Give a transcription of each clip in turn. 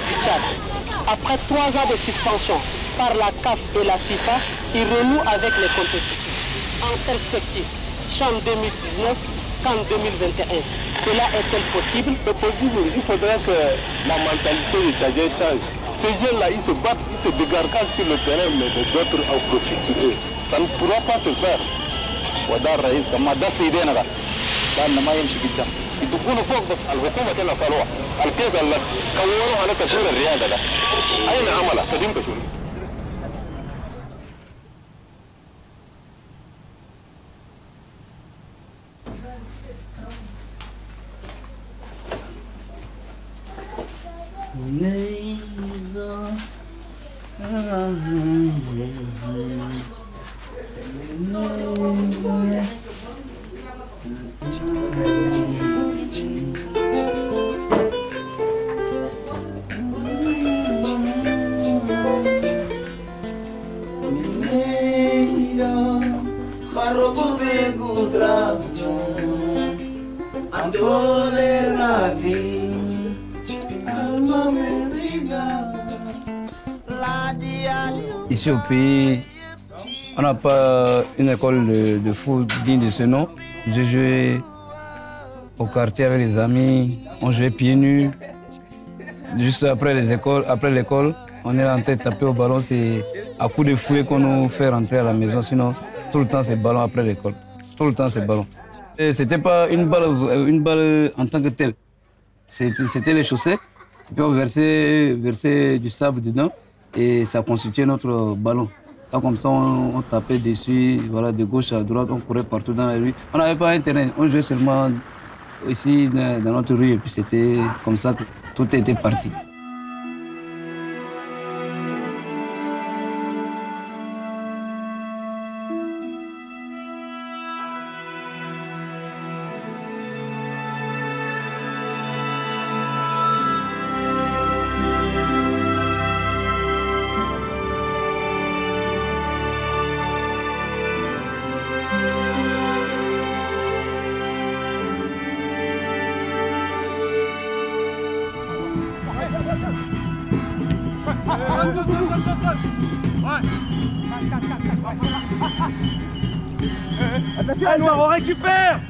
du Tchad. Après 3 ans de suspension par la CAF et la FIFA, il renoue avec les compétitions. En perspective, CHAN 2019, CAN 2021. Cela est-elle possible? C'est possible. Il faudrait que la mentalité des Tchadiens change. Ces jeunes-là, ils se battent, ils se dégargagent sur le terrain, mais d'autres en profitent. Ça ne pourra pas se faire. Ici au pays, on n'a pas une école de foot digne de ce nom. J'ai joué au quartier avec les amis, on jouait pieds nus. Juste après l'école, on est rentré taper au ballon. C'est à coups de fouet qu'on nous fait rentrer à la maison. Sinon, tout le temps, c'est ballon après l'école. Tout le temps, c'est ballon. C'était pas une balle en tant que telle. C'était les chaussettes. Puis on versait du sable dedans. Et ça constituait notre ballon. Là, comme ça, on tapait dessus, voilà, de gauche à droite, on courait partout dans la rue. On n'avait pas un terrain, on jouait seulement ici, dans notre rue. Et puis c'était comme ça que tout était parti. On récupère.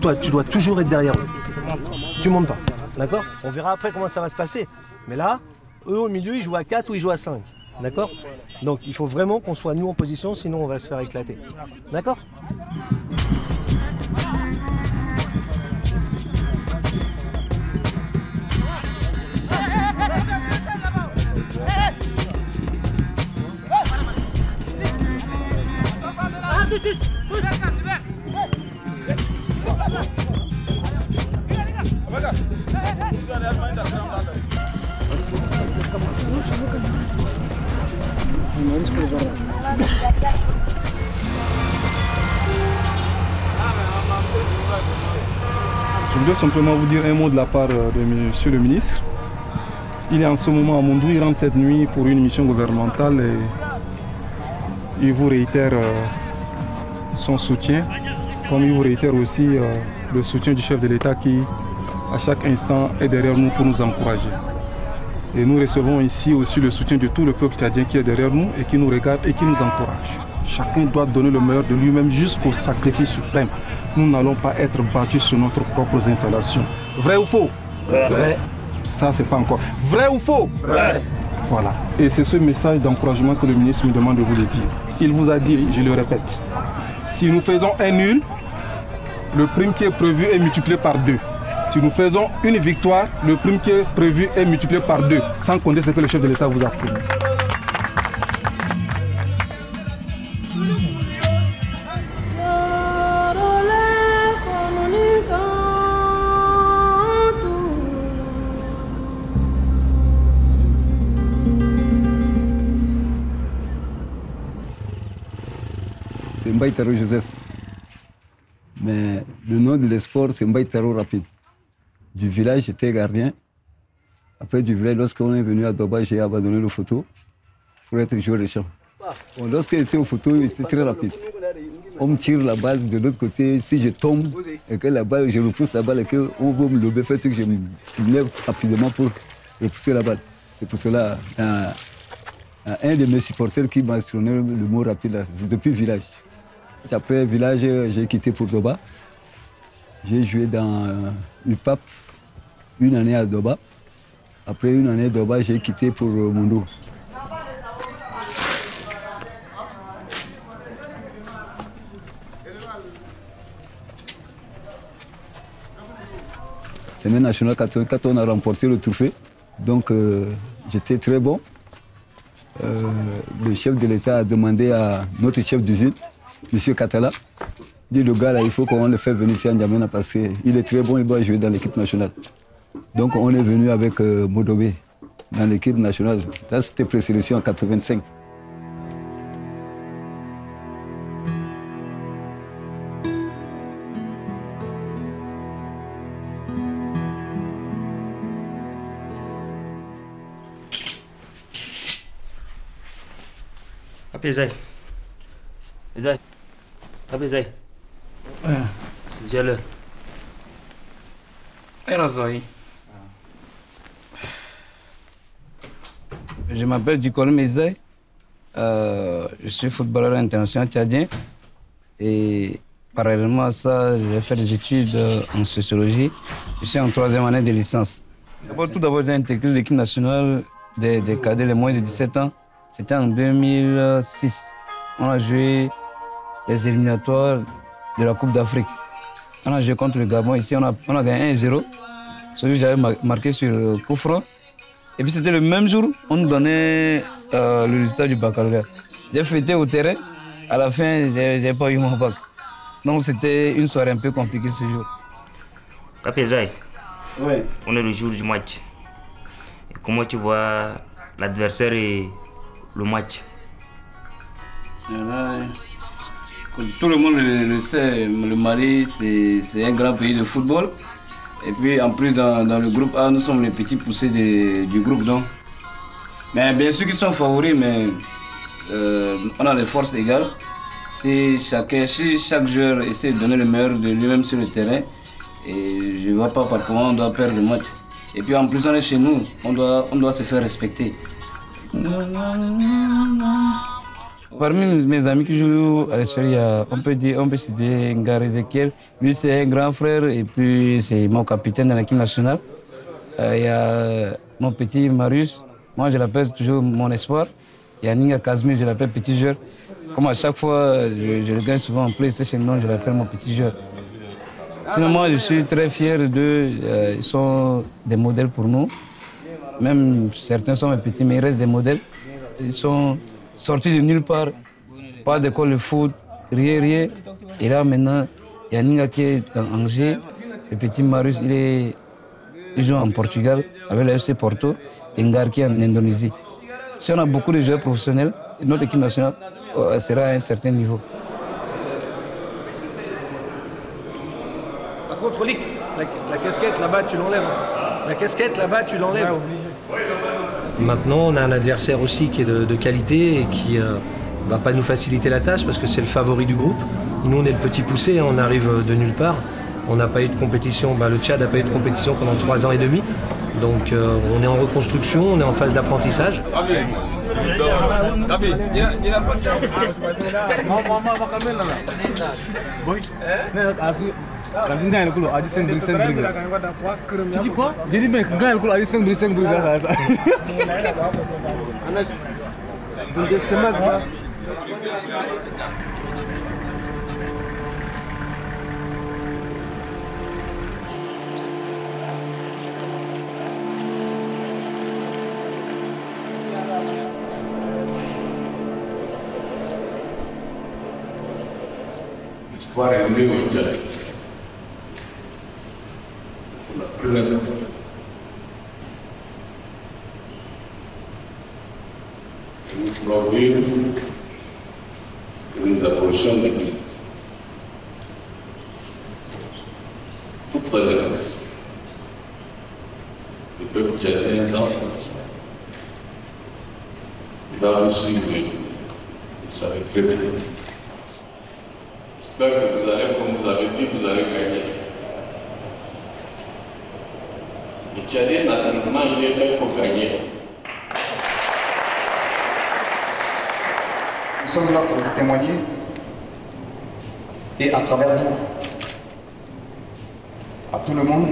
Toi, tu dois toujours être derrière eux. Tu montes pas, d'accord? On verra après comment ça va se passer. Mais là, eux au milieu, ils jouent à 4 ou ils jouent à 5, d'accord? Donc il faut vraiment qu'on soit nous en position, sinon on va se faire éclater, d'accord? Je voudrais simplement vous dire un mot de la part de monsieur le ministre. Il est en ce moment à Mondou, il rentre cette nuit pour une mission gouvernementale et il vous réitère son soutien, comme il vous réitère aussi le soutien du chef de l'État qui, à chaque instant, est derrière nous pour nous encourager. Et nous recevons ici aussi le soutien de tout le peuple tchadien qui est derrière nous et qui nous regarde et qui nous encourage. Chacun doit donner le meilleur de lui-même jusqu'au sacrifice suprême. Nous n'allons pas être battus sur notre propre installation. Vrai ou faux? Vrai. Ça, c'est pas encore. Vrai ou faux? Vrai. Voilà. Et c'est ce message d'encouragement que le ministre me demande de vous le dire. Il vous a dit, je le répète, si nous faisons un nul, le prime qui est prévu est multiplié par 2. Si nous faisons une victoire, le prime qui est prévu est multiplié par 2, sans compter ce que le chef de l'État vous a promis. C'est Mbaïtoro Joseph. Mais le nom de l'esport, c'est Mbaïtoro Rapide. Du village, j'étais gardien. Après du village, lorsqu'on est venu à Doba, j'ai abandonné le photo pour être joueur de champ. Bon, lorsque j'étais au photo, j'étais très rapide. on me tire la balle de l'autre côté, si je tombe et que la balle, je repousse la balle et qu'on veut me lever, fait que je me lève rapidement pour repousser la balle. C'est pour cela un de mes supporters qui m'a mentionné le mot rapide là, depuis le village. Après le village, j'ai quitté pour Doba. J'ai joué dans UPAP une année à Doba. Après une année à Doba, j'ai quitté pour Mondo. C'est mes nationales 84, on a remporté le trophée. Donc j'étais très bon. Le chef de l'État a demandé à notre chef d'usine, M. Katala, dit le gars là, il faut qu'on le fasse venir ici à N'Djamena parce qu'il est très bon, il doit jouer dans l'équipe nationale. Donc on est venu avec Modobé dans l'équipe nationale. Ça, c'était présélection en 85. Ezaï. Ezaï. Ezaï. C'est déjà l'heure. Je m'appelle Ducolomb Ezaï. Je suis footballeur international tchadien. Et parallèlement à ça, j'ai fait des études en sociologie. Je suis en troisième année de licence. Tout d'abord, j'ai intégré l'équipe nationale des cadets les moins de 17 ans. C'était en 2006. On a joué les éliminatoires de la Coupe d'Afrique. On a joué contre le Gabon ici, on a gagné 1-0. Ce jour, j'avais marqué sur le coup franc. Et puis c'était le même jour, on nous donnait le résultat du baccalauréat. J'ai fêté au terrain. À la fin, j'ai pas eu mon bac. Donc c'était une soirée un peu compliquée ce jour. Kapézaï, ouais. On est le jour du match. Et comment tu vois l'adversaire et le match? Là, tout le monde le sait, le Mali, c'est un grand pays de football. Et puis en plus, dans le groupe A, nous sommes les petits poussés du groupe. Donc. Mais bien sûr qu'ils sont favoris, mais on a les forces égales. Si chaque joueur essaie de donner le meilleur de lui-même sur le terrain, et je ne vois pas par comment on doit perdre le match. Et puis en plus, on est chez nous, on doit se faire respecter. Parmi mes amis qui jouent à l'extérieur, on peut citer Ngar Ezekiel. Lui, c'est un grand frère et puis c'est mon capitaine de l'équipe nationale. Il y a mon petit Marius, moi je l'appelle toujours mon espoir. Il y a Ninga Kazmi, je l'appelle petit joueur. Comme à chaque fois, je le gagne souvent en PlayStation, non, je l'appelle mon petit joueur. Sinon, moi je suis très fier d'eux, ils sont des modèles pour nous. Même certains sont mes petits, mais ils restent des modèles. Ils sont sortis de nulle part, pas d'école de foot, rien. Et là maintenant, il y a Ninga qui est dans Angers, le petit Marius, il joue en Portugal avec le FC Porto, et Ngar qui est en Indonésie. Si on a beaucoup de joueurs professionnels, notre équipe nationale sera à un certain niveau. Par contre, Lick, la casquette là-bas, tu l'enlèves. La casquette là-bas, tu l'enlèves. Maintenant, on a un adversaire aussi qui est de qualité et qui ne va pas nous faciliter la tâche parce que c'est le favori du groupe. Nous, on est le petit poussé, on arrive de nulle part. On n'a pas eu de compétition, le Tchad n'a pas eu de compétition pendant 3 ans et demi. Donc on est en reconstruction, on est en phase d'apprentissage. L'espoir est mieux au Tchad. Nous l'orgueil que nous approchons des buts. Toute la jeunesse, le peuple tchadien dans son ensemble, il a aussi une unité, vous savez très bien. J'espère que vous allez, comme vous avez dit, vous allez gagner. Le Tchadien, naturellement, il est fait pour gagner. Nous sommes là pour vous témoigner et à travers vous, à tout le monde,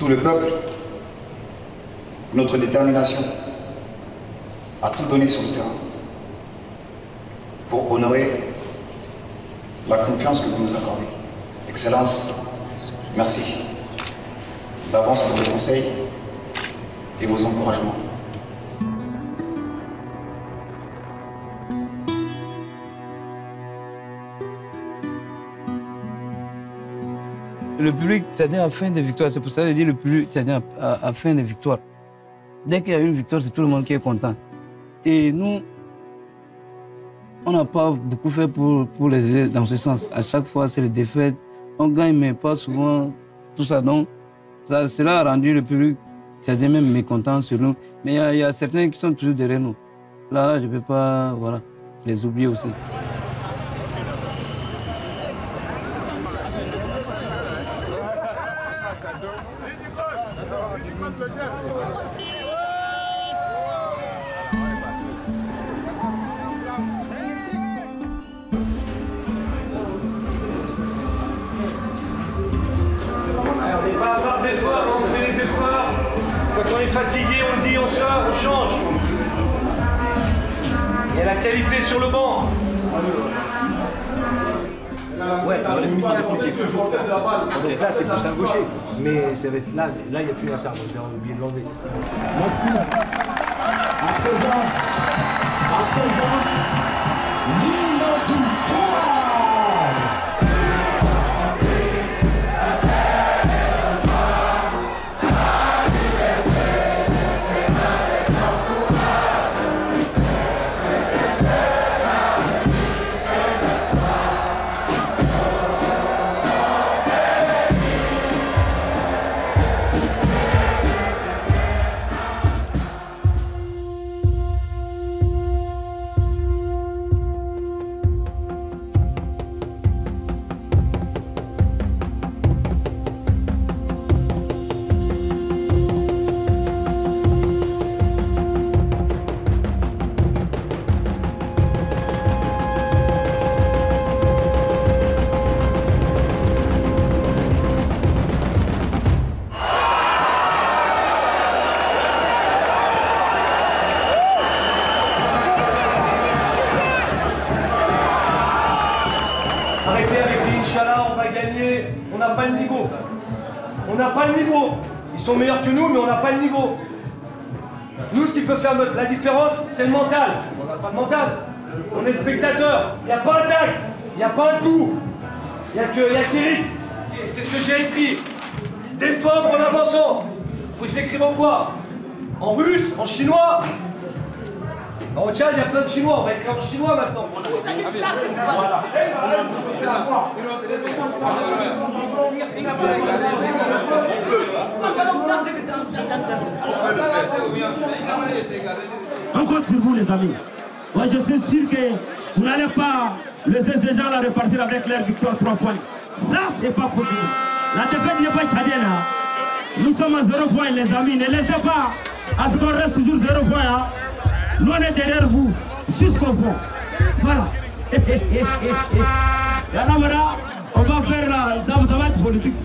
tout le peuple, notre détermination à tout donner sur le terrain pour honorer la confiance que vous nous accordez. Excellence, merci d'avance pour vos conseils et vos encouragements. Le public tchadien a faim de victoire, c'est pour ça que je dis le public tchadien a faim de victoire. Dès qu'il y a une victoire, c'est tout le monde qui est content. Et nous, on n'a pas beaucoup fait pour les aider dans ce sens. À chaque fois, c'est les défaites. On gagne, mais pas souvent, tout ça. Donc, ça, cela a rendu le public tchadien même mécontent sur nous. Mais il y a certains qui sont toujours derrière nous. Là, je ne peux pas les oublier aussi. Là, c'est plus un gaucher, mais ça va être là, il n'y a plus un serveur, je vais oublier de l'enlever. Merci. À présent, Ninga La différence, c'est le mental. On n'a pas de mental. On est spectateur. Il n'y a pas un tac. Il n'y a pas un coup. Il n'y a qu'Eric. Qu'est-ce que j'ai écrit? Défendre en avançant. Faut que je l'écrive en quoi? En russe? En chinois? En Tchad, il y a plein de chinois. On va écrire en chinois maintenant. Voilà. On compte sur vous les amis. Moi je suis sûr que vous n'allez pas laisser ces gens-là repartir avec leur victoire 3 points. Ça c'est pas possible. La défaite n'est pas tchadienne. Nous sommes à 0 points les amis. Ne laissez pas à ce qu'on reste toujours 0 points. Nous on est derrière vous jusqu'au fond. Voilà. Et là maintenant, on va faire la... ça va être politique.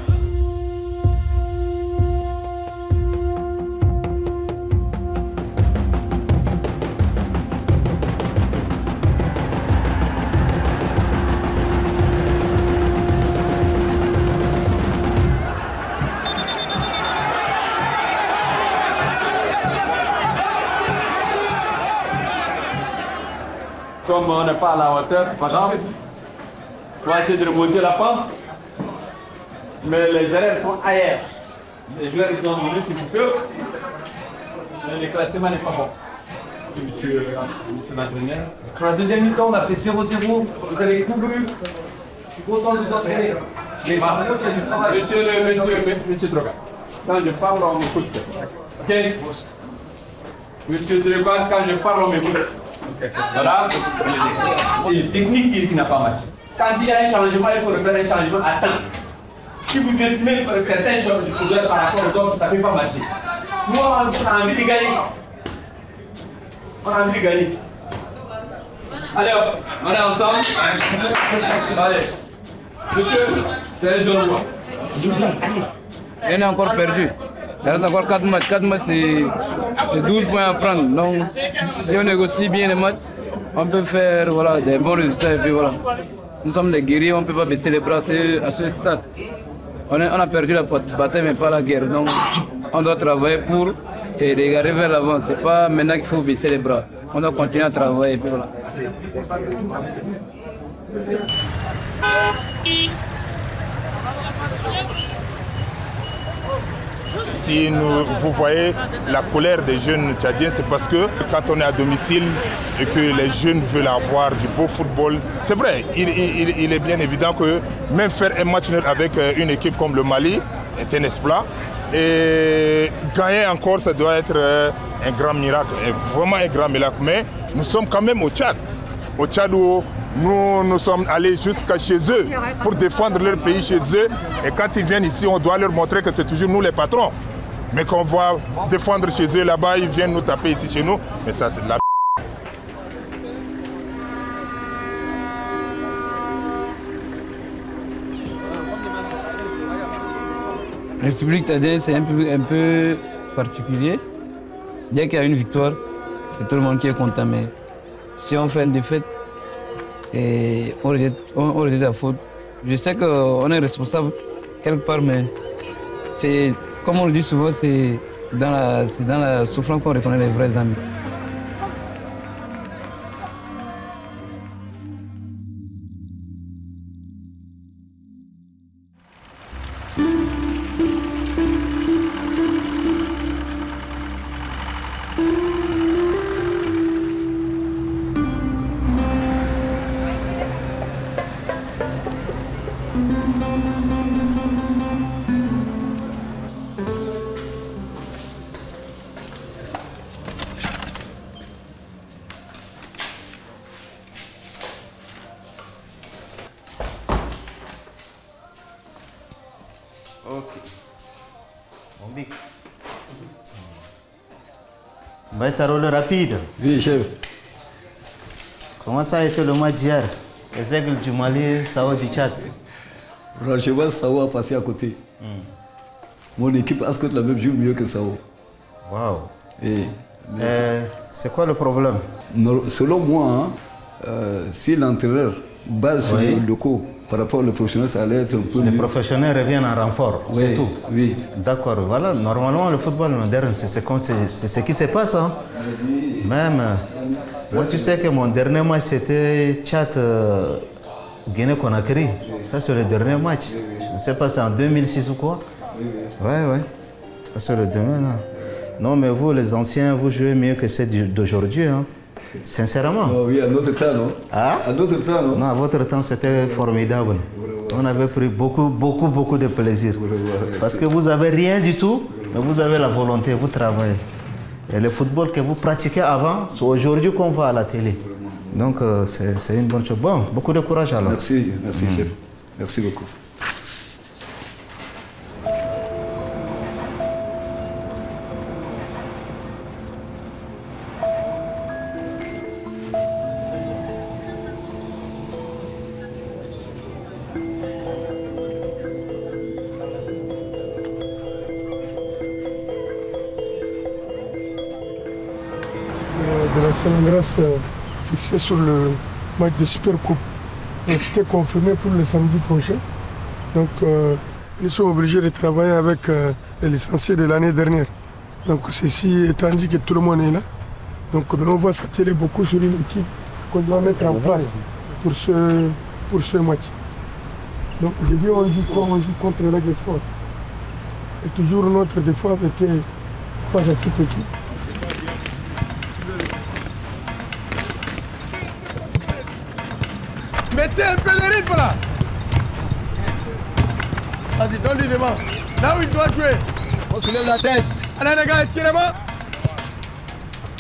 Comme on n'est pas à la hauteur, c'est pas grave. On va essayer de remonter la pente. Mais les erreurs sont ailleurs. Les joueurs ils ont demandé s'il vous plaît. Le classement n'est pas bon. Monsieur l'entraîneur. Sur la deuxième mi-temps, on a fait 0-0. Vous avez tout vu. Je suis content de vous entraîner. Mais par contre, il y a du travail. Monsieur Droga. Quand je parle, on m'écoute. Ok. Monsieur Droga, quand je parle, on m'écoute. Voilà, c'est une technique qui n'a pas matché. Quand il y a un changement, il faut refaire un changement à temps. Si vous estimez que certains choses du pouvoir par rapport aux autres, ça ne peut pas marcher. Nous, on a envie de gagner. On a envie de gagner. Alors, on est ensemble. Allez. Monsieur, c'est un jour moi. Il est encore perdu. Il reste encore 4 matchs. 4 matchs, c'est 12 points à prendre. Donc, si on négocie bien les matchs, on peut faire voilà, des bons résultats. Et puis voilà. Nous sommes des guerriers, on ne peut pas baisser les bras à ce stade. On a perdu la bataille, mais pas la guerre. Donc, on doit travailler pour et regarder vers l'avant. Ce n'est pas maintenant qu'il faut baisser les bras. On doit continuer à travailler. Et puis voilà. Si vous voyez la colère des jeunes tchadiens, c'est parce que quand on est à domicile et que les jeunes veulent avoir du beau football, c'est vrai, il est bien évident que même faire un match nul avec une équipe comme le Mali est un exploit. Et gagner encore, ça doit être un grand miracle, vraiment un grand miracle. Mais nous sommes quand même au Tchad où nous sommes allés jusqu'à chez eux pour défendre leur pays chez eux. Et quand ils viennent ici, on doit leur montrer que c'est toujours nous les patrons. Mais qu'on va défendre chez eux là-bas, ils viennent nous taper ici chez nous. Mais ça, c'est de la b****. La République tchadienne, c'est un peu particulier. Dès qu'il y a une victoire, c'est tout le monde qui est content. Mais si on fait une défaite, et on regrette la faute. Je sais qu'on est responsable quelque part, mais c'est, comme on le dit souvent, c'est dans la souffrance qu'on reconnaît les vrais amis. Mbaïtoro le rapide. Oui, chef. Comment ça a été le match d'hier? Les aigles du Mali, Sao du Tchad. Je vois Sao a passé à côté. Mon équipe a scoté la même jour mieux que Sao. Waouh. C'est quoi le problème? Selon moi, si l'entraîneur base sur le locaux par rapport aux professionnels, ça allait être un peu. Les professionnels reviennent en renfort, oui, c'est tout. Oui. D'accord, voilà. Normalement, le football moderne, c'est ce qui se passe. Hein. Même. Moi, tu sais que mon dernier match, c'était Tchad Guinée-Conakry. Ça, c'est le dernier match. Je ne sais pas, c'est en 2006 ou quoi. Ouais. Ça, c'est le dernier. Non, mais vous, les anciens, vous jouez mieux que ceux d'aujourd'hui. Hein. Sincèrement. Oh oui, à notre temps, non? Ah? À notre temps, non? Non, à votre temps, c'était formidable. On avait pris beaucoup de plaisir. Parce que vous n'avez rien du tout, mais vous avez la volonté, vous travaillez. Et le football que vous pratiquez avant, c'est aujourd'hui qu'on voit à la télé. Donc, c'est une bonne chose. Bon, beaucoup de courage alors. Merci, merci chef. Merci beaucoup. Fixé sur le match de Super Coupe. C'était confirmé pour le samedi prochain. Donc, ils sont obligés de travailler avec les licenciés de l'année dernière. Donc, ceci étant dit que tout le monde est là. Donc, on va s'atteler beaucoup sur une équipe qu'on doit mettre en place pour ce match. Donc, je dis, on dit quoi? On dit contre LX Sport. Et toujours, notre défense était face à cette équipe. Mettez un peu de rythme là. Vas-y, donne-lui devant. Là où il doit jouer. On soulève la tête. Allez les gars, tirez-moi.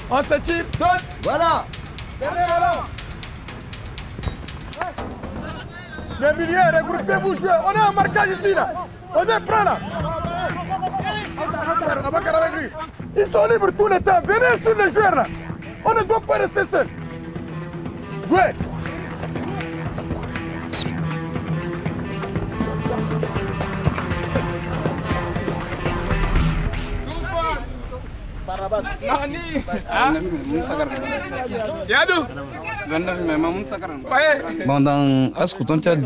On se tire, donne. Voilà. Allez, voilà. Les milieux, regroupez-vous, jouez. On est en marquage ici, là. Osez, prends, là. Ils sont libres tout le temps. Venez sur les joueurs, là. On ne doit pas rester seul. Jouez. Sani, Yadou, bon, dans Coton Tchad,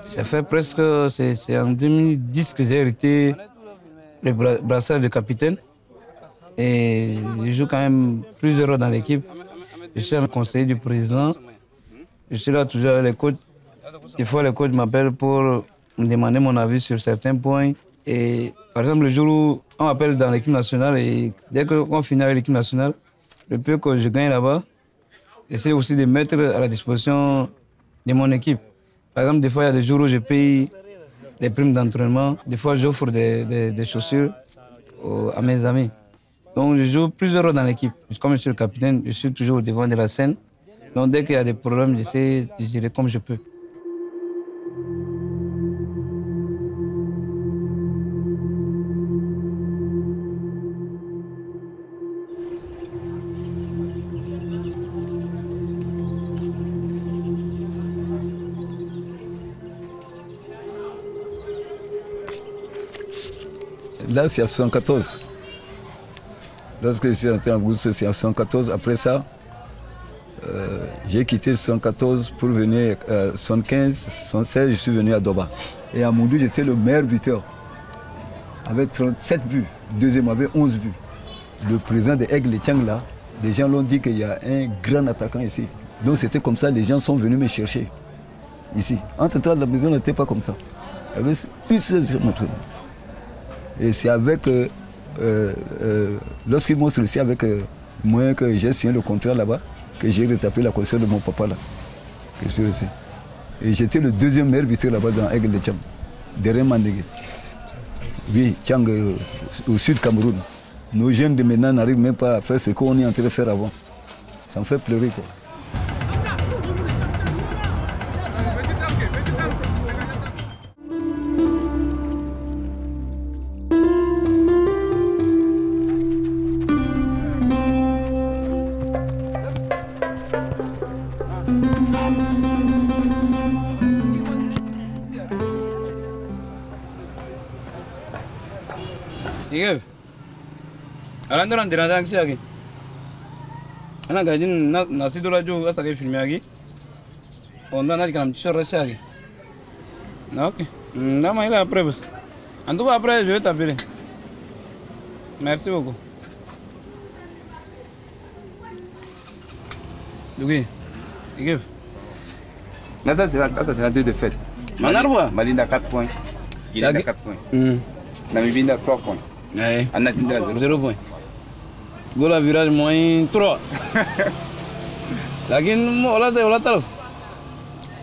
ça fait presque, c'est en 2010 que j'ai hérité le brassard de capitaine et je joue quand même plusieurs rôles dans l'équipe. Je suis un conseiller du président, je suis là toujours avec les coachs. Des fois, les coachs m'appellent pour me demander mon avis sur certains points. Et par exemple, le jour où on m'appelle dans l'équipe nationale, et dès qu'on finit avec l'équipe nationale, le peu que je gagne là-bas, j'essaie aussi de mettre à la disposition de mon équipe. Par exemple, des fois, il y a des jours où je paye les primes d'entraînement, des fois, j'offre des chaussures à mes amis. Donc, je joue plusieurs rôles dans l'équipe. Comme je suis le capitaine, je suis toujours au devant de la scène. Donc, dès qu'il y a des problèmes, j'essaie de gérer comme je peux. Là, c'est à 74. Lorsque je suis entré en bourse, c'est à 74. Après ça, j'ai quitté 74 pour venir à 75, 76, je suis venu à Doba. Et à Moudou, j'étais le meilleur buteur. Avec 37 buts. Deuxième avait 11 buts. Le président de Aigle, Tchang, là, les gens l'ont dit qu'il y a un grand attaquant ici. Donc c'était comme ça, les gens sont venus me chercher. Ici. Entre-temps, la maison n'était pas comme ça. Il y avait une seule chose. Et c'est avec, lorsqu'ils m'ont sollicité avec moi que j'ai signé le contrat là-bas, que j'ai retapé la caution de mon papa là, que je suis resté. Et j'étais le deuxième maire buteur là-bas dans Aigle de Tchang, derrière Mandé. Oui, Tchang au sud Cameroun. Nos jeunes de maintenant n'arrivent même pas à faire ce qu'on est en train de faire avant. Ça me fait pleurer quoi. En tout cas, après, je vais t'appeler. Merci beaucoup. Oui, ça, c'est la deuxième défaite. Mali a 4 points. Guinée a 4 points. Namibie a 3 points. Anatine a 0 points. Gola virage moins 3. La Guinée,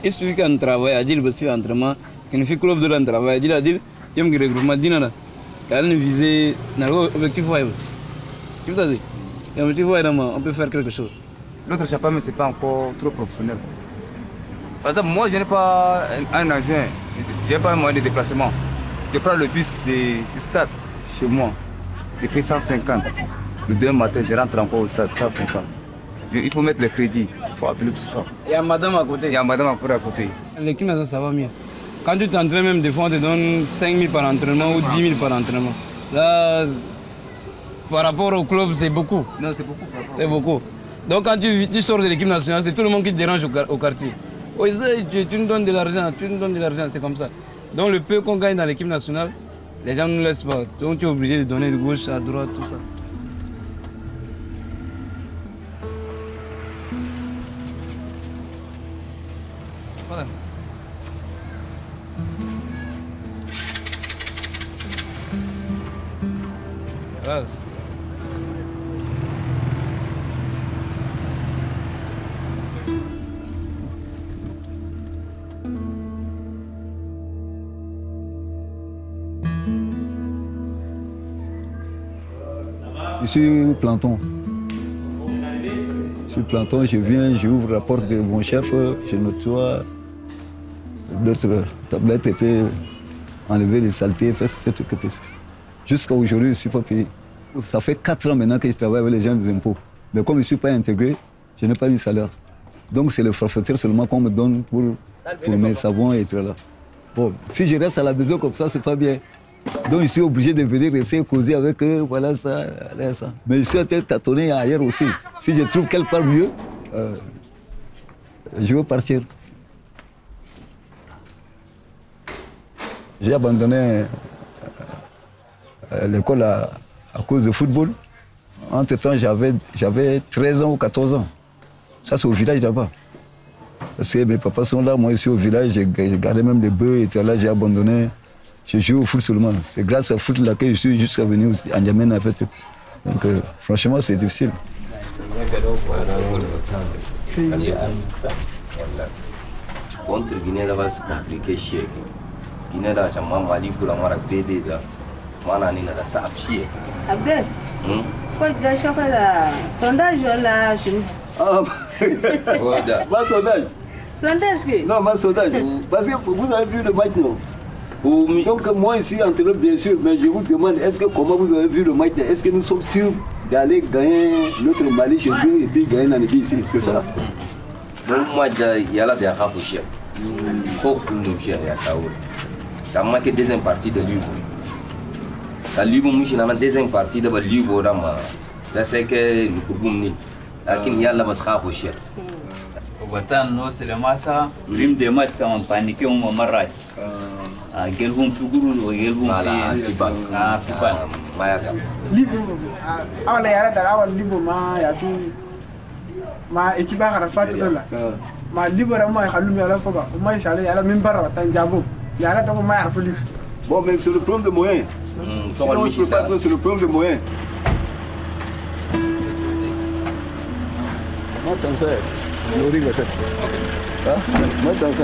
il suffit qu'on travaille à dire parce que l'entraînement, qu'on fait club de l'entraînement, il a dit, il y a un regroupement d'Inana. Car on visait l'objectif. Tu veux dire, l'objectif, on peut faire quelque chose. L'autre chapeau, mais ce n'est pas encore trop professionnel. Par exemple, moi, je n'ai pas un agent, je n'ai pas un moyen de déplacement. Je prends le bus du stade chez moi, depuis 150. Le deuxième matin, je rentre encore au stade, 150. Il faut mettre le crédit, il faut appeler tout ça. Il y a madame à côté. Il y a madame à côté. L'équipe, ça va mieux. Quand tu t'entraînes, même des fois, on te donne 5 000 par entraînement ou 10 000 par entraînement. Là, par rapport au club, c'est beaucoup. Non, c'est beaucoup. C'est beaucoup. Donc, quand tu sors de l'équipe nationale, c'est tout le monde qui te dérange au quartier. Tu nous donnes de l'argent, tu nous donnes de l'argent, c'est comme ça. Donc, le peu qu'on gagne dans l'équipe nationale, les gens ne nous laissent pas. Donc, tu es obligé de donner de gauche à droite, tout ça. Je suis planton. Je viens, j'ouvre la porte de mon chef, je nettoie. d'autres tablettes et puis enlever les saletés, faire ces trucs. Jusqu'à aujourd'hui, je ne suis pas payé. Ça fait 4 ans maintenant que je travaille avec les gens des impôts. Mais comme je ne suis pas intégré, je n'ai pas eu de salaire. Donc c'est le forfaitaire seulement qu'on me donne pour mes savons et être là. Bon, si je reste à la maison comme ça, c'est pas bien. Donc je suis obligé de venir essayer causer avec eux, voilà ça, là, ça. Mais je suis en train de tâtonner ailleurs aussi. Si je trouve quelque part mieux, je veux partir. J'ai abandonné l'école à cause de football. Entre-temps, j'avais 13 ans ou 14 ans. Ça, c'est au village là-bas. Parce que mes papas sont là, moi, je suis au village, j'ai gardé même les bœufs, et là, j'ai abandonné. Je joue au foot seulement. C'est grâce au foot là que je suis jusqu'à venir en Djamena, en fait. Donc, franchement, c'est difficile. Contre Guinée, là-bas, c'est compliqué, chier. Guinée, là, j'ai un Mali pour la marque DD, là. Ça a chier. Abdel, pourquoi tu gâches pas le sondage là? Ah, voilà. Ma sondage. Sondage qui? Non, ma sondage. Parce que vous avez vu le match, non? Donc moi, ici, en train, bien sûr, mais je vous demande, est-ce que comment vous avez vu le match? Est-ce que nous sommes sûrs d'aller gagner notre Mali chez eux et puis gagner dans l'équipe ici? C'est ça? Moi, il y a là des rapprochés. Il faut que nous cherchions à Sao. Ça manque deuxième partie de lui. La Liban, nous avons deuxième partie de la Liban. Là, c'est que nous pouvons. Il y a la mascara pour cher. Nous, c'est le massa. Rime des maths, on paniquait, on m'arrache. Ah, Gelboum Fougourou, Gelboum. Ah, Tiban. Ah, Tiban. Mayaka. Liban. Ah, on a la Liban, y'a tout. Ma équipe a rafraîchi de là. Ma Liban, moi, j'ai allumé à la fois. Moi, j'allais à la même barre, t'as un diabo. Y'a là, t'as un maire. Bon, mais c'est le problème de moyens. Si on ne peut pas que c'est le problème de moyens. Maintenant ça, nous rigolons. Ah, maintenant ça.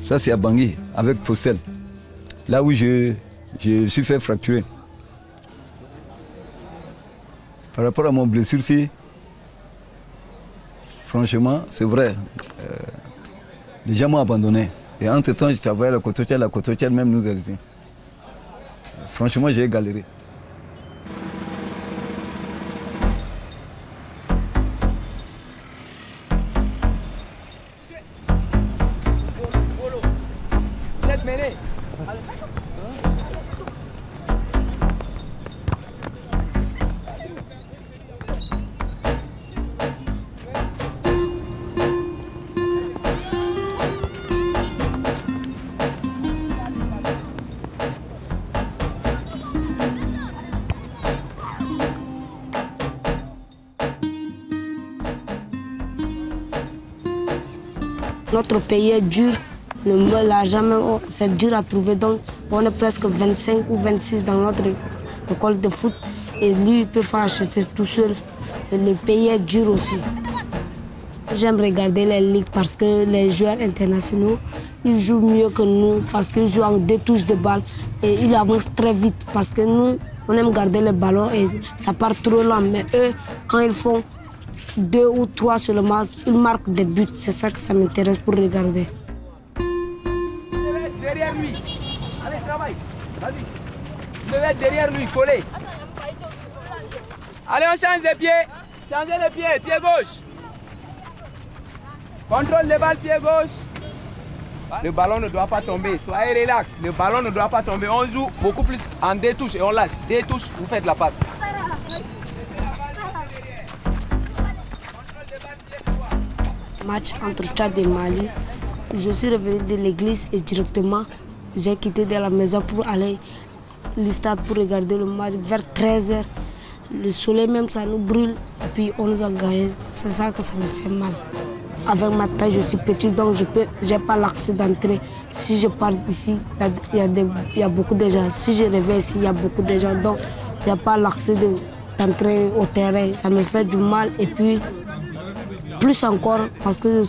Ça c'est à Bangui, avec Postel. Là où je suis fait fracturer. Par rapport à mon blessure-ci, franchement, c'est vrai. Les gens m'ont abandonné. Et entre-temps, je travaillais à la Coton Tchad même nous ici. Franchement, j'ai galéré. Notre pays est dur, l'argent c'est dur à trouver, donc on est presque 25 ou 26 dans notre école de foot et lui il peut pas acheter tout seul. Et le pays est dur aussi. J'aime regarder les ligues parce que les joueurs internationaux, ils jouent mieux que nous parce qu'ils jouent en 2 touches de balle et ils avancent très vite parce que nous, on aime garder le ballon et ça part trop lent, mais eux, quand ils font 2 ou 3 sur le match, ils marquent des buts, c'est ça que ça m'intéresse pour regarder. Derrière lui, allez, travaille, vas-y. Levez derrière lui, collez. Allez, on change de pied, changez de pied, pied gauche. Contrôle de balle, pied gauche. Le ballon ne doit pas tomber, soyez relax, le ballon ne doit pas tomber. On joue beaucoup plus en 2 touches et on lâche. 2 touches, vous faites la passe. Match entre Tchad et Mali. Je suis revenue de l'église et directement, j'ai quitté de la maison pour aller au stade pour regarder le match vers 13 h. Le soleil même, ça nous brûle et puis on nous a gagné. C'est ça que ça me fait mal. Avec ma taille, je suis petite, donc je n'ai pas l'accès d'entrée. Si je pars d'ici, il y a beaucoup de gens. Si je reviens ici, il y a beaucoup de gens. Donc, il n'y a pas l'accès d'entrée au terrain. Ça me fait du mal et puis plus encore parce que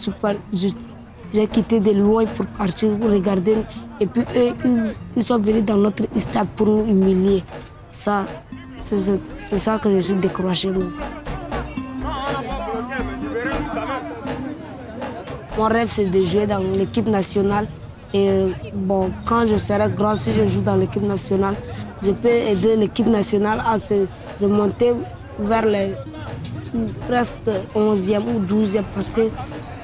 j'ai quitté de loin pour partir, pour regarder. Et puis eux, ils sont venus dans notre stade pour nous humilier. Ça, c'est ça que je suis décroché. Mon rêve, c'est de jouer dans l'équipe nationale. Et bon, quand je serai grand, si je joue dans l'équipe nationale, je peux aider l'équipe nationale à se remonter vers les presque 11e ou 12e, parce que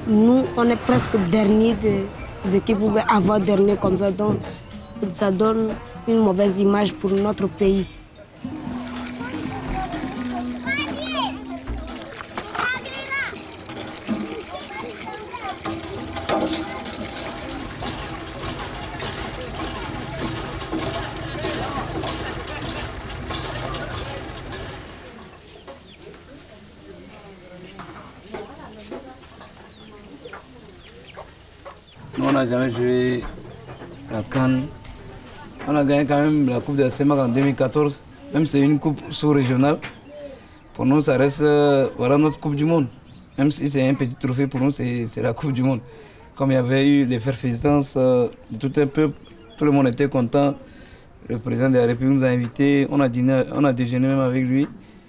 nous, on est presque dernier des équipes, ou avant-dernier comme ça. Donc, ça donne une mauvaise image pour notre pays. On n'a jamais joué la CAN. On a gagné quand même la Coupe de la CEMAC en 2014. Même si c'est une coupe sous-régionale, pour nous, ça reste voilà, notre Coupe du Monde. Même si c'est un petit trophée, pour nous, c'est la Coupe du Monde. Comme il y avait eu l'effervescence de tout un peuple, tout le monde était content. Le président de la République nous a invités, on a déjeuné même avec lui.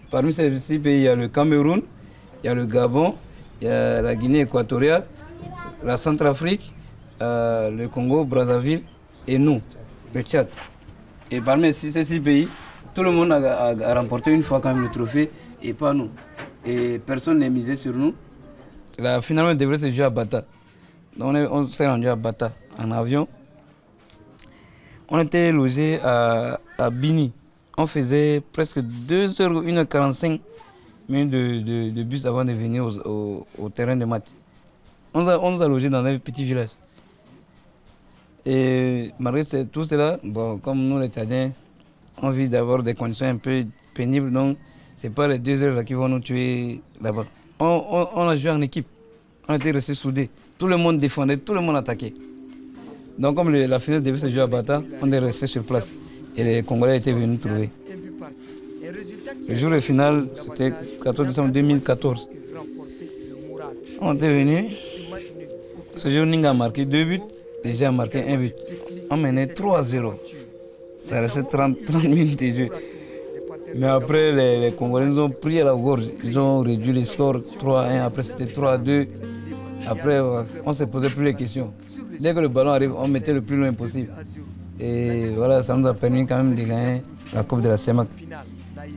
Parmi ces pays, il y a le Cameroun, il y a le Gabon, il y a la Guinée équatoriale, la Centrafrique, le Congo, Brazzaville et nous, le Tchad. Et parmi ces six pays, tout le monde a remporté une fois quand même le trophée et pas nous. Et personne n'est misé sur nous. La finale devrait se jouer à Bata. Donc on s'est rendu à Bata en avion. On était logé à Bini. On faisait presque 2h, 1h45 minutes de bus avant de venir au terrain de match. On nous a logé dans un petit village. Et malgré tout cela, bon, comme nous les Tchadiens, on vit d'avoir des conditions un peu pénibles, donc ce n'est pas les 2 heures qui vont nous tuer là-bas. On a joué en équipe, on était restés soudés. Tout le monde défendait, tout le monde attaquait. Donc comme la finale devait se jouer à Bata, on est resté sur place. Et les Congolais étaient venus nous trouver. Le jour de finale, c'était 14 décembre 2014. On était venus. Ce jour, Ninga a marqué 2 buts. Déjà a marqué 1 but. On menait 3-0. Ça restait 30 minutes de jeu. Mais après, les Congolais nous ont pris à la gorge. Ils ont réduit les scores 3-1. Après, c'était 3-2. Après, on ne se posait plus les questions. Dès que le ballon arrive, on mettait le plus loin possible. Et voilà, ça nous a permis quand même de gagner la Coupe de la CEMAC.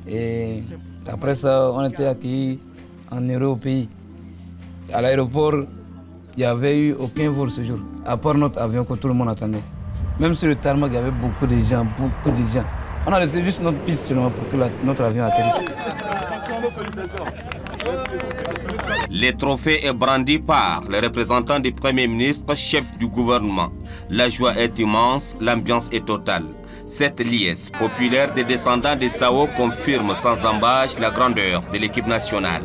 Et après ça, on était accueillis en héros au pays. À l'aéroport, il n'y avait eu aucun vol ce jour, à part notre avion que tout le monde attendait. Même sur le tarmac, il y avait beaucoup de gens. On a laissé juste notre piste seulement pour que notre avion atterrisse. Les trophées est brandi par les représentants du Premier ministre, chef du gouvernement. La joie est immense, l'ambiance est totale. Cette liesse populaire des descendants des Sao confirme sans embâche la grandeur de l'équipe nationale.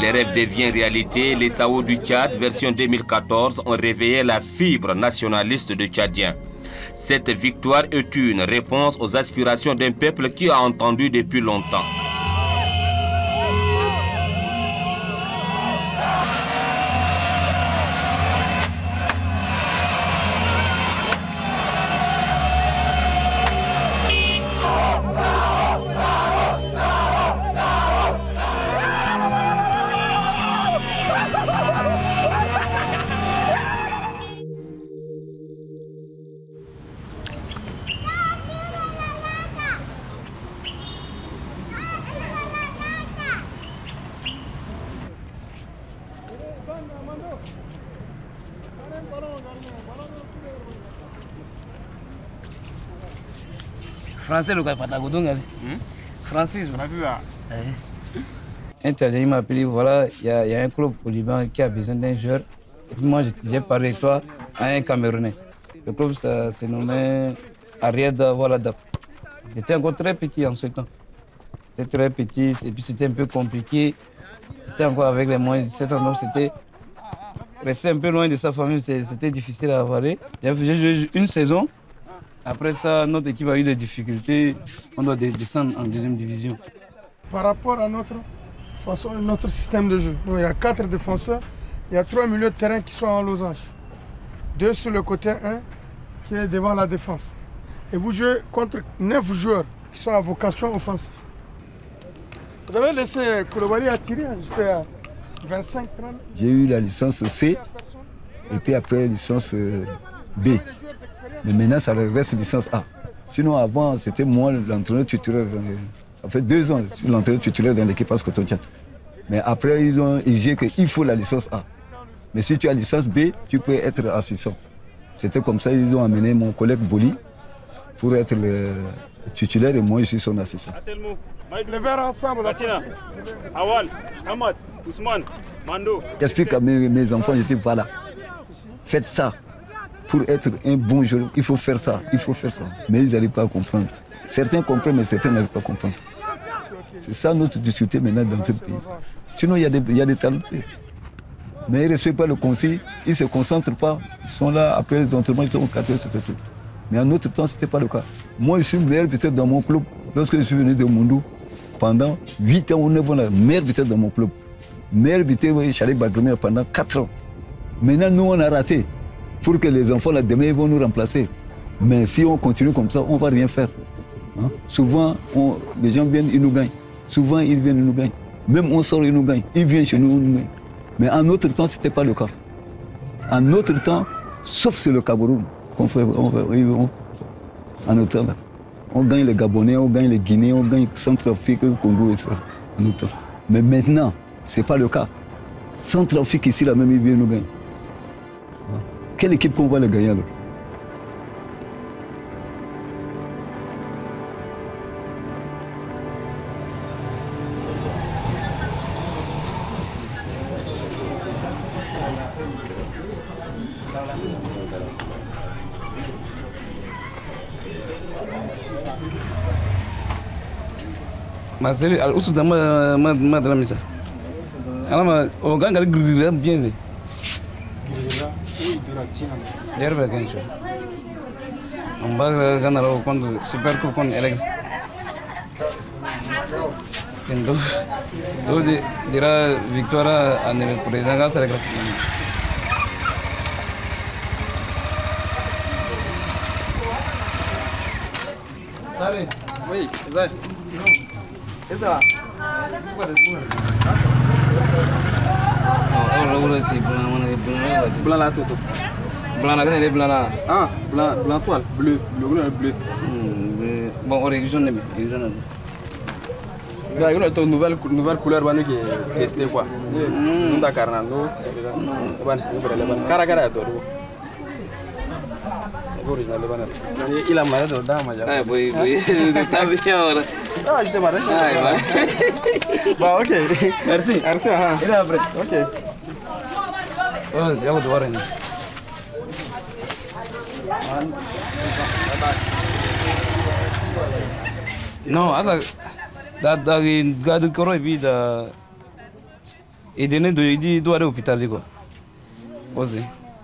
Les rêves deviennent réalité. Les Sao du Tchad, version 2014, ont réveillé la fibre nationaliste de Tchadiens. Cette victoire est une réponse aux aspirations d'un peuple qui a entendu depuis longtemps. Un Tchadien m'a appelé, voilà, il y a un club au Liban qui a besoin d'un joueur. Et puis moi, j'ai parlé de toi à un Camerounais. Le club, ça se nommait Ariel D'Avoladap. J'étais encore très petit en ce temps. J'étais très petit, et puis c'était un peu compliqué. J'étais encore avec les moins de 17 ans, donc c'était... Rester un peu loin de sa famille, c'était difficile à avaler. J'ai joué une saison. Après ça, notre équipe a eu des difficultés. On doit descendre en 2e division. Par rapport à notre système de jeu, donc, il y a 4 défenseurs, il y a 3 milieux de terrain qui sont en losange. 2 sur le côté, 1 qui est devant la défense. Et vous jouez contre 9 joueurs qui sont à vocation offensive. Vous avez laissé Koulibaly attirer jusqu'à 25-30. J'ai eu la licence C et puis après licence B. Mais maintenant, ça reste licence A. Sinon, avant, c'était moi l'entraîneur tutélaire. Ça fait 2 ans que je suis l'entraîneur tutélaire dans l'équipe AS Coton Tchad. Mais après, ils ont exigé qu'il faut la licence A. Mais si tu as licence B, tu peux être assistant. C'était comme ça, ils ont amené mon collègue Boli pour être le titulaire et moi, je suis son assistant. Le verre ensemble, Awal, Ahmad, Ousmane, Mando. J'explique à mes enfants, je dis voilà, faites ça. Pour être un bon joueur, il faut faire ça, il faut faire ça. Mais ils n'arrivent pas à comprendre. Certains comprennent, mais certains n'arrivent pas à comprendre. C'est ça notre difficulté maintenant dans ce pays. Sinon, il y a des talentés. Mais ils ne respectent pas le conseil, ils ne se concentrent pas. Ils sont là, après les entraînements, ils sont au 4 heures, etc. Mais en autre temps, ce n'était pas le cas. Moi, je suis meilleur peut-être dans mon club. Lorsque je suis venu de Mondou, pendant 8 ans ou 9 ans, la meilleure peut-être dans mon club. Meilleur peut-être, je suis allé à Bagremia pendant 4 ans. Maintenant, nous, on a raté. Pour que les enfants, là, demain, ils vont nous remplacer. Mais si on continue comme ça, on ne va rien faire. Hein? Souvent, les gens viennent, ils nous gagnent. Souvent, ils viennent, ils nous gagnent. Même on sort, ils nous gagnent. Ils viennent chez nous, ils nous gagnent. Mais en notre temps, ce n'était pas le cas. En notre temps, sauf sur le Cameroun, en notre temps, là, on gagne les Gabonais, on gagne les Guinéens, on gagne Centrafrique, Congo, etc. En notre temps. Mais maintenant, ce n'est pas le cas. Centrafrique, ici, là même, ils viennent nous gagner. Hein? Quelle équipe qu'on va le gagner alors? Marcel, alors aussi dans ma de la mise. Alors on gagne avec Griglia bien. Hier va gagner. On va gagner au compte super coup contre Elec. Kendo, do dira victoire à Neve pour les Nanga Elec. Allez, oui, Ezaï. Ezaï. Blanc là, tout. Blanc là, regardez, blanc là. Ah, blanc toile, bleu, le bleu. Bon, on est jaune, jaune. Regarde, on a une nouvelle couleur qui est testée quoi. On a carnando. Caragara, toi. Original, il a marre de dame. Ah, oui, oui. T'as bien alors. Ah, je sais pas. Bah, ok. Merci. Merci. Il a après. Ok. Oh, il y a un devoir. Non, alors, dans le gars de Corée, il doit aller à l'hôpital. Aussi.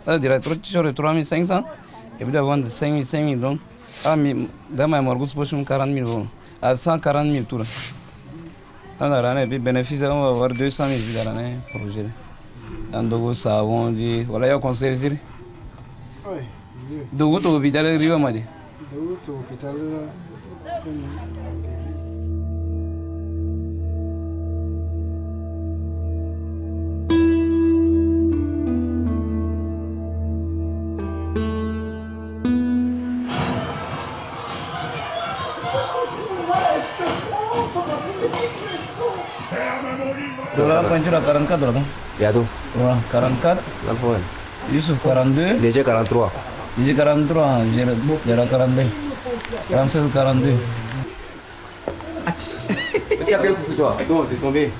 Là, il y a 3500 et puis d'avoir 5000, donc, dans ma morgue, c'est 40 000 à 140 000 tours. Dans l'année, puis bénéfice, on va avoir 200 000 dans l'année pour gérer. Dans le savon, dit, voilà, il y a un conseil ici. Oui. De où tu au hôpital, arrive à Mali. De où tu au hôpital, tu as 44 là. Il y a tout. 44. Yusuf 42. Déjà 43. J'ai 43. J'ai la 42. 46 ou 42. Tu as quel souci toi? Non, c'est tombé.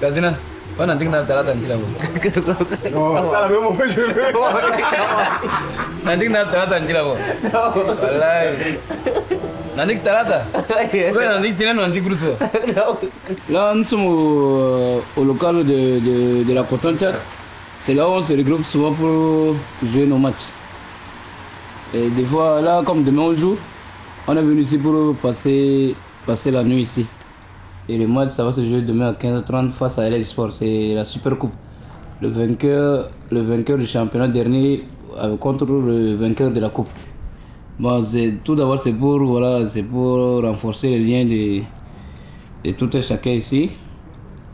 Gazina, on a dit que tu as la tantila. Non, c'est la même chose. On a dit que tu as la tantila. Non. Nandik tarata. Oui, nandik tila, nandik gruso. Là, nous sommes au local de la Coton Tchad. C'est là où on se regroupe souvent pour jouer nos matchs. Et des fois, là, comme demain on joue, on est venu ici pour passer la nuit ici. Et le match, ça va se jouer demain à 15h30 face à LX Sport. C'est la Super Coupe. Le vainqueur du championnat dernier contre le vainqueur de la Coupe. Bon, tout d'abord, c'est pour renforcer les liens de tout et chacun ici.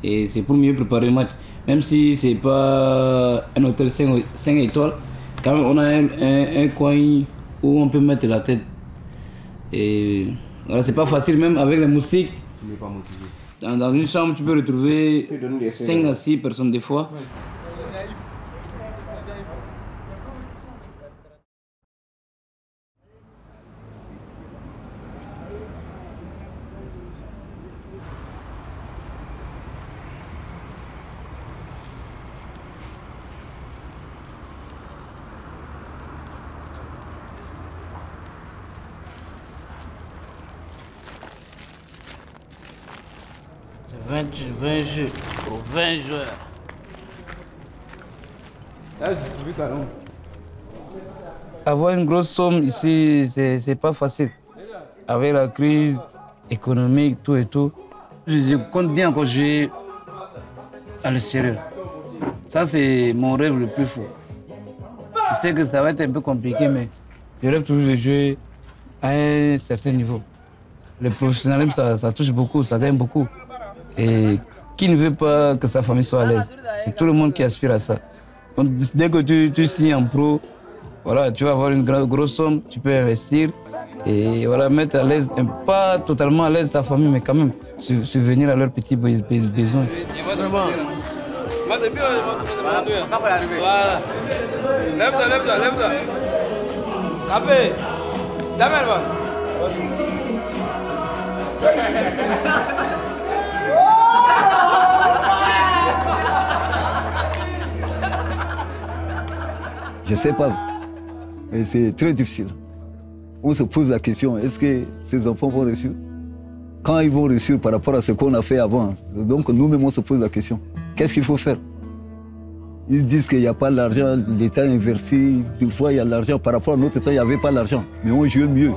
Et c'est pour mieux préparer le match. Même si ce n'est pas un hôtel 5 étoiles, Quand même, on a un coin où on peut mettre la tête. Et c'est pas facile, même avec les moustiques. Je pas motivé. Dans une chambre, tu peux retrouver 5 à 6 personnes des fois. Ouais. Pour 20 joueurs. Là, je distribue carrément. Avoir une grosse somme ici, c'est pas facile. Avec la crise économique, tout et tout. Je compte bien quand je vais à l'extérieur. Ça, c'est mon rêve le plus fou. Je sais que ça va être un peu compliqué, mais je rêve toujours de jouer à un certain niveau. Le professionnalisme, ça touche beaucoup, ça gagne beaucoup. Et qui ne veut pas que sa famille soit à l'aise? C'est tout le monde qui aspire à ça. Donc, dès que tu signes en pro, voilà, tu vas avoir une grosse somme, tu peux investir et voilà, mettre à l'aise, pas totalement à l'aise ta famille, mais quand même, subvenir à leurs petits besoins. Voilà. Lève-toi, lève-toi, lève-toi. Tapez. Damel-toi. Je ne sais pas, mais c'est très difficile. On se pose la question, est-ce que ces enfants vont réussir? Quand ils vont réussir par rapport à ce qu'on a fait avant? Donc nous-mêmes, on se pose la question, qu'est-ce qu'il faut faire? Ils disent qu'il n'y a pas l'argent, l'État investi, des fois il y a l'argent. Par rapport à notre temps, il n'y avait pas l'argent, mais on jouait mieux.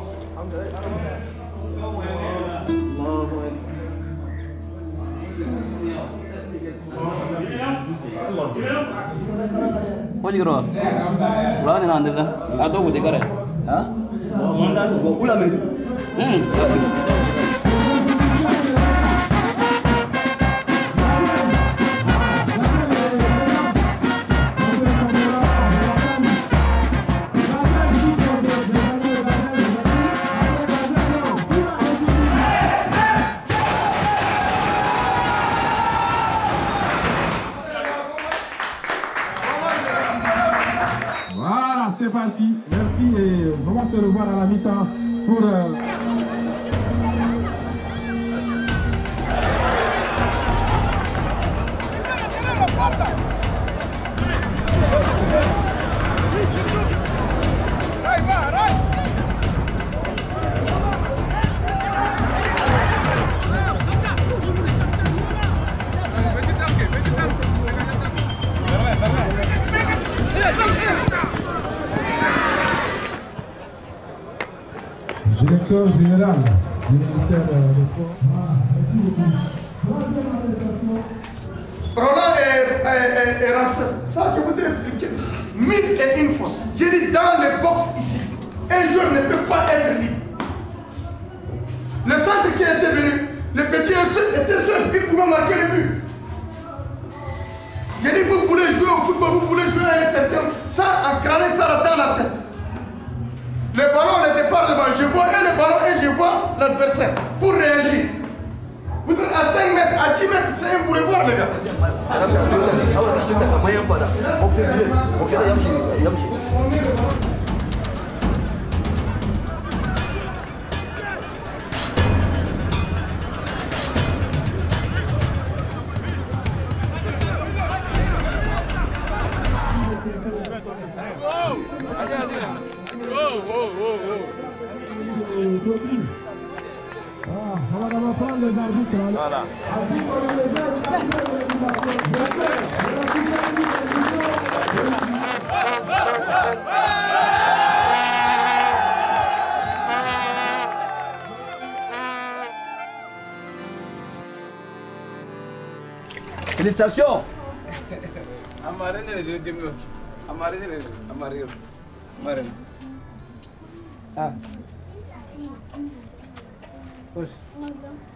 Félicitations.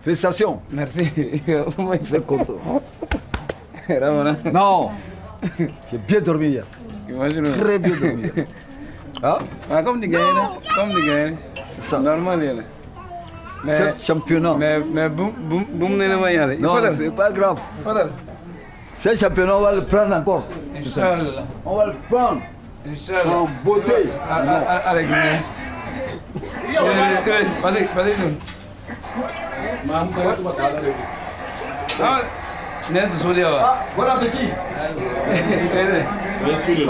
Félicitations. Merci. Je suis content. Non. J'ai bien dormi hier. Très bien dormir. Ah, comme des gagnants, comme des gagnants. C'est ça. Normal. C'est championnat. Mais boum, boum, boum, non, c'est pas grave. C'est championnat, on va le prendre encore. Inch'Allah. On va le prendre. Inch'Allah. En beauté. Avec moi. Bon appétit.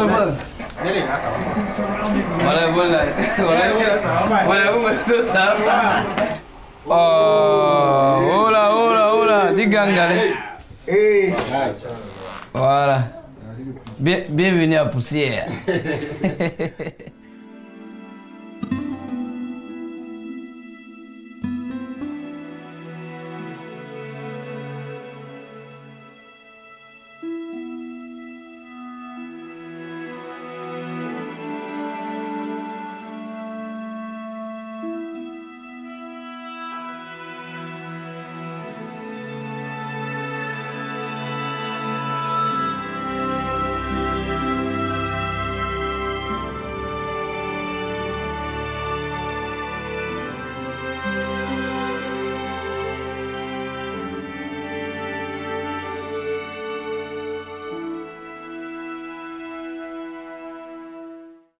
Voilà. Bienvenue à Poussière.